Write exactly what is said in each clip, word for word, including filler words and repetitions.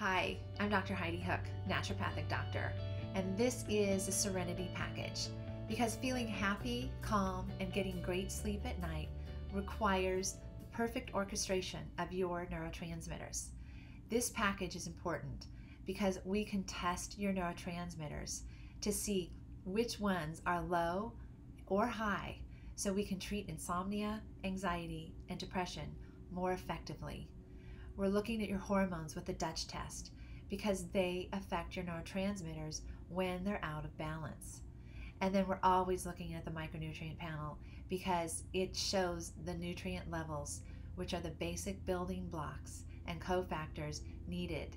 Hi, I'm Doctor Heidi Hook, naturopathic doctor, and this is the Serenity Package, because feeling happy, calm, and getting great sleep at night requires the perfect orchestration of your neurotransmitters. This package is important because we can test your neurotransmitters to see which ones are low or high, so we can treat insomnia, anxiety, and depression more effectively. We're looking at your hormones with the Dutch test because they affect your neurotransmitters when they're out of balance. And then we're always looking at the micronutrient panel because it shows the nutrient levels, which are the basic building blocks and cofactors needed.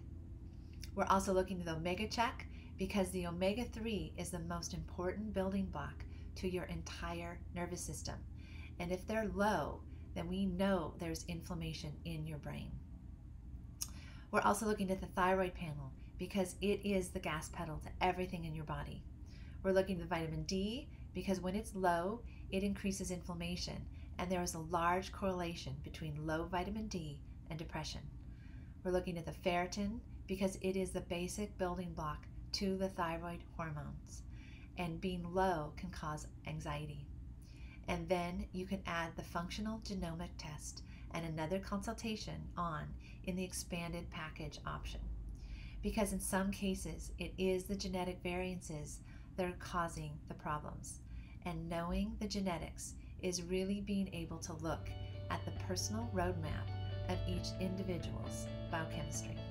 We're also looking at the omega check because the omega three is the most important building block to your entire nervous system. And if they're low, then we know there's inflammation in your brain. We're also looking at the thyroid panel because it is the gas pedal to everything in your body. We're looking at the vitamin D because when it's low, it increases inflammation, and there is a large correlation between low vitamin D and depression. We're looking at the ferritin because it is the basic building block to the thyroid hormones, and being low can cause anxiety. And then you can add the functional genomic test and another consultation on in the expanded package option, because in some cases it is the genetic variances that are causing the problems, and knowing the genetics is really being able to look at the personal roadmap of each individual's biochemistry.